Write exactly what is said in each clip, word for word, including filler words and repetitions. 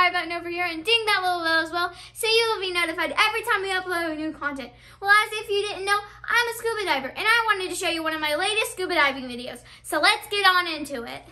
subscribe button over here and ding that little bell as well, so you will be notified every time we upload new content. Well, as if you didn't know, I'm a scuba diver and I wanted to show you one of my latest scuba diving videos. So let's get on into it.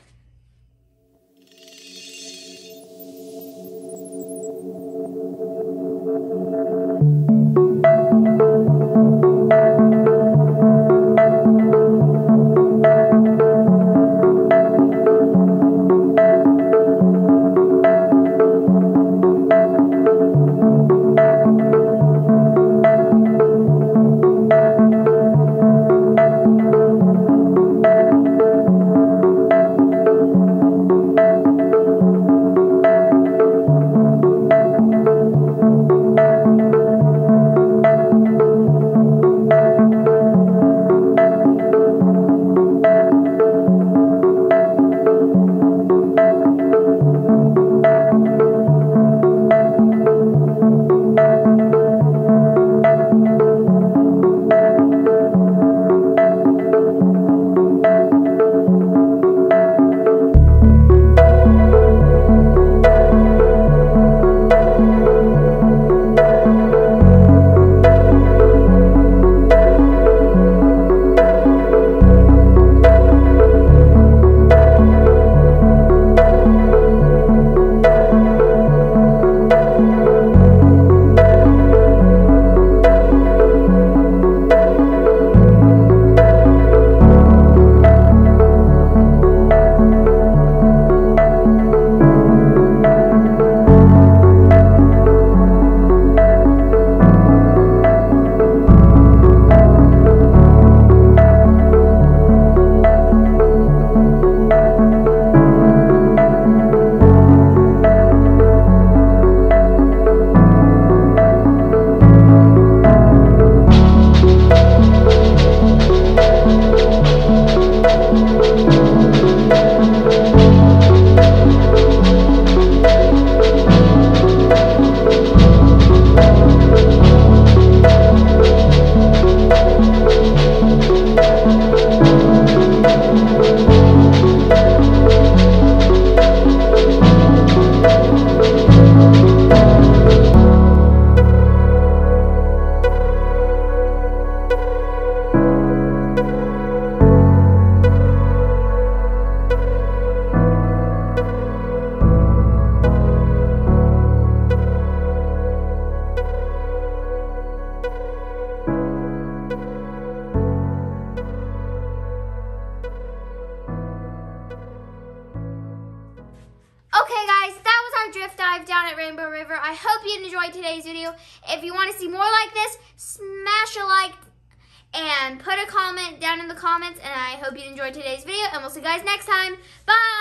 Okay guys, that was our drift dive down at Rainbow River. I hope you enjoyed today's video. If you want to see more like this, smash a like and put a comment down in the comments. And I hope you enjoyed today's video, and we'll see you guys next time. Bye!